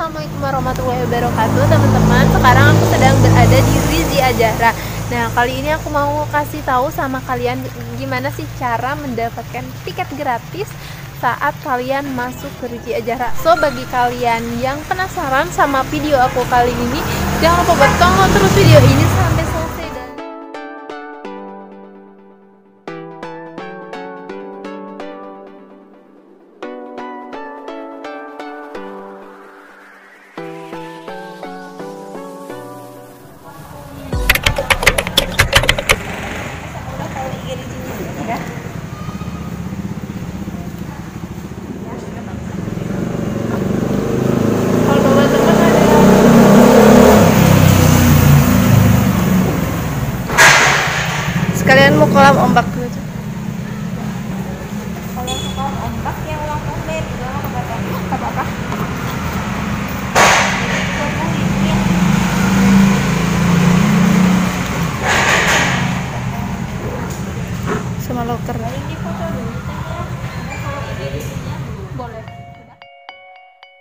Assalamualaikum warahmatullahi wabarakatuh teman-teman. Sekarang aku sedang berada di Rizzy Azzahra. Nah, kali ini aku mau kasih tahu sama kalian gimana sih cara mendapatkan tiket gratis saat kalian masuk ke Rizzy Azzahra. So, bagi kalian yang penasaran sama video aku kali ini, jangan lupa buat tonton terus video ini sampai selesai. Kalian mau kolam ombak dulu aja. Kalau kolam ombak yang ulang tahun dari dulu nggak apa-apa. Sama loker. Ini foto dulu. Kalau ID-nya boleh. Boleh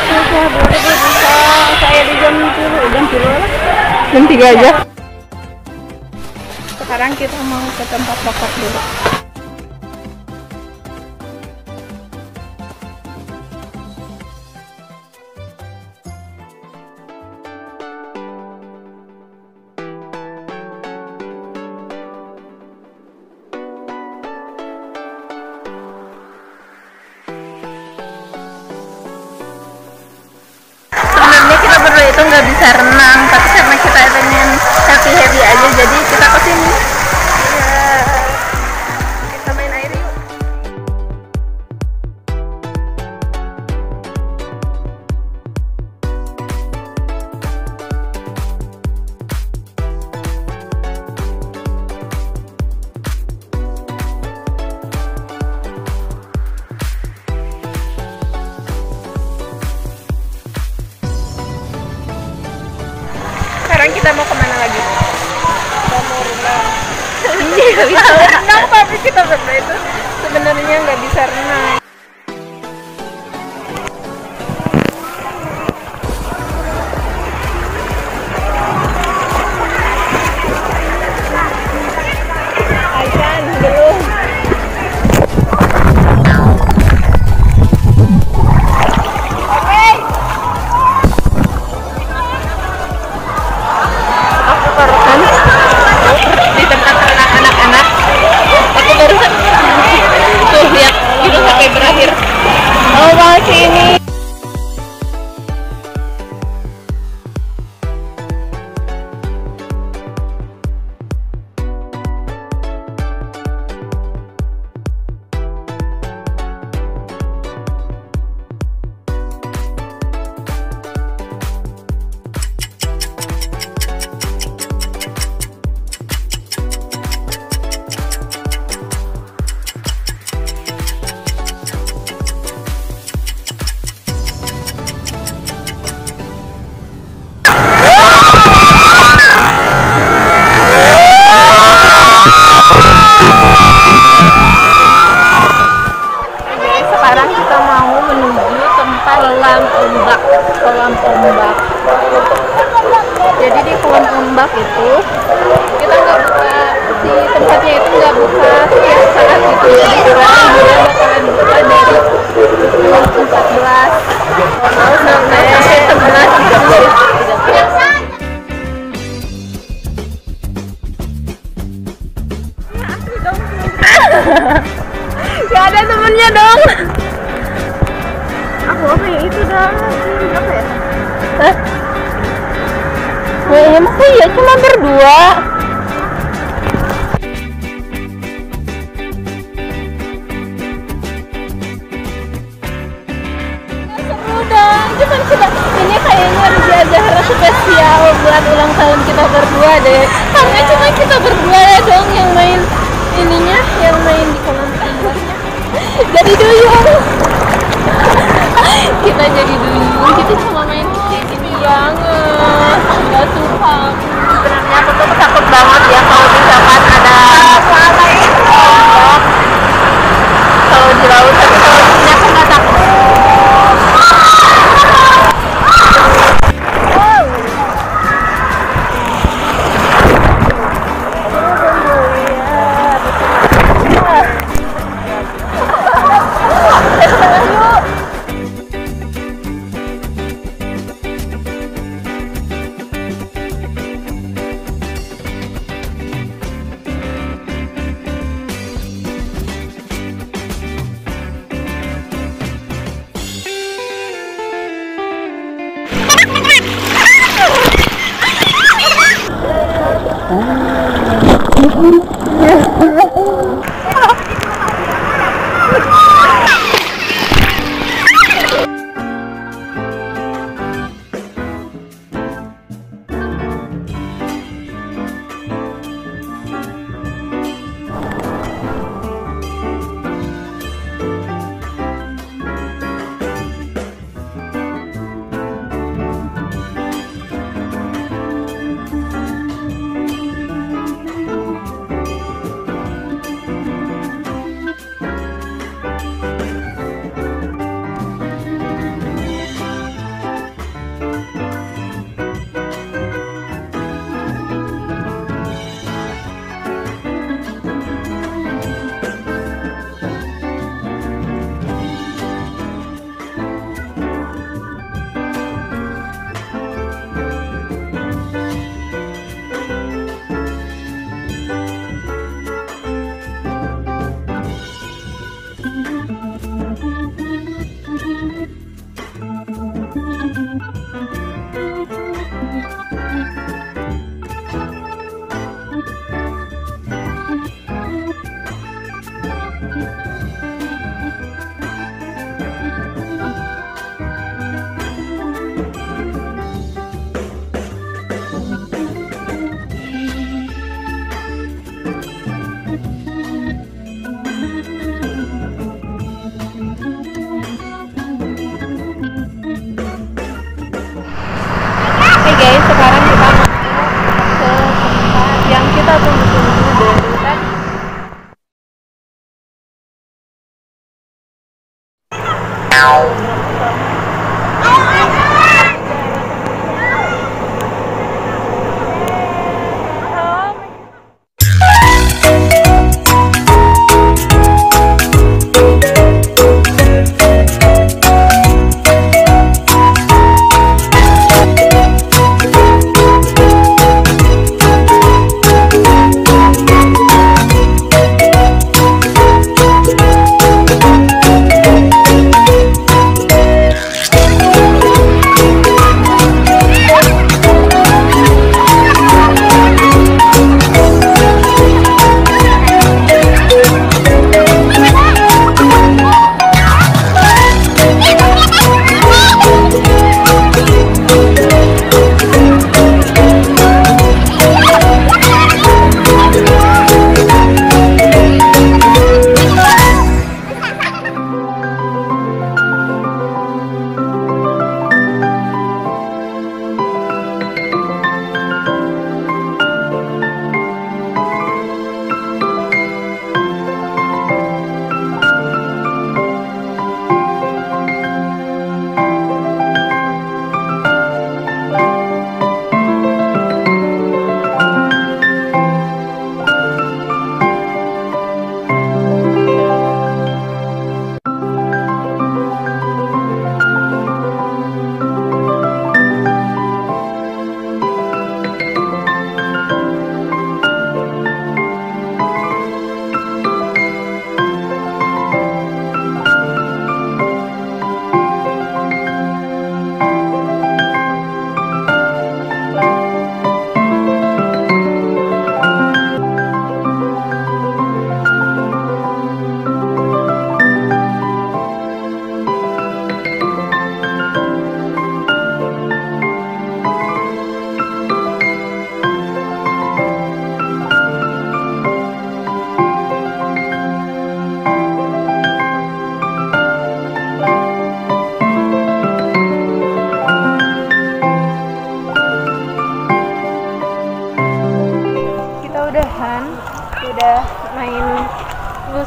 bisa saya di jam 3 aja. Sekarang kita mau ke tempat pokok dulu. Itu nggak bisa renang, tapi karena kita pengen happy aja, jadi kita kesini. Kita main air yuk. Sekarang kita mau kemana lagi? Kita mau renang. Iya, bisa renang, tapi kita berdua itu sebenarnya nggak bisa renang. Kolam ombak. Jadi di kolam ombak itu kita nggak buka, di tempatnya itu nggak buka setiap saat gitu. Jadi sekarang bulan bakalan buka dari 14 sampai 16 gitu. Gak ada temennya dong. Apa itu dong? Apa ya? Hah? Ya masa ya cuma berdua. Seru dong, cuman kita ini kayaknya Rizzy Azzahra. spesial buat ulang tahun kita berdua deh. Karena cuma kita berdua ya dong yang main ininya, yang main di kolam renangnya. Jadi duyung. Kita jadi duyung, kita cuma main kayak gini banget. Enggak sumpah. Sebenarnya aku tuh takut banget ya kalau misalkan ada apa-apa itu. Kalau di laut, tapi kalau di sini aku nggak takut.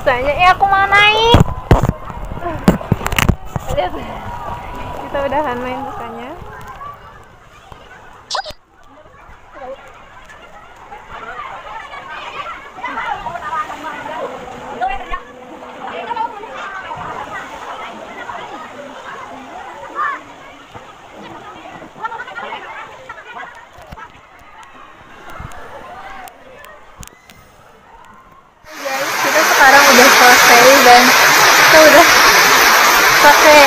banyak ya, aku mau naik. Lihat, kita udahan main bukannya. Dan kita udah pakai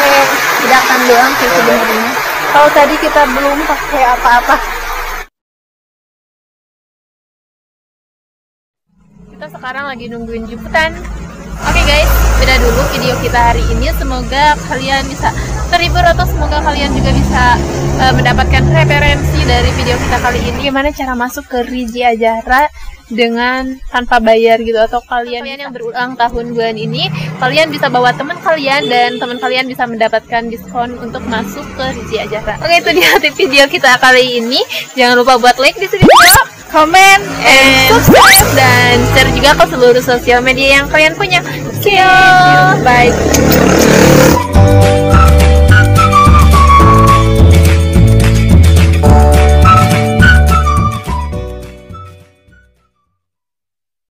bedakan doang sih sebenarnya. Kalau tadi kita belum pakai apa-apa. Kita sekarang lagi nungguin jemputan. Oke guys, beda dulu video kita hari ini. Semoga kalian bisa terhibur atau semoga kalian juga bisa mendapatkan referensi dari video kita kali ini. Gimana cara masuk ke Rizzy Azzahra dengan tanpa bayar gitu, atau kalian yang berulang tahun bulan ini kalian bisa bawa teman kalian dan teman kalian bisa mendapatkan diskon untuk masuk ke Rizzy Azzahra. Oke, itu dia tip video kita kali ini. Jangan lupa buat like di video, comment, and subscribe, dan share juga ke seluruh sosial media yang kalian punya. See you, bye.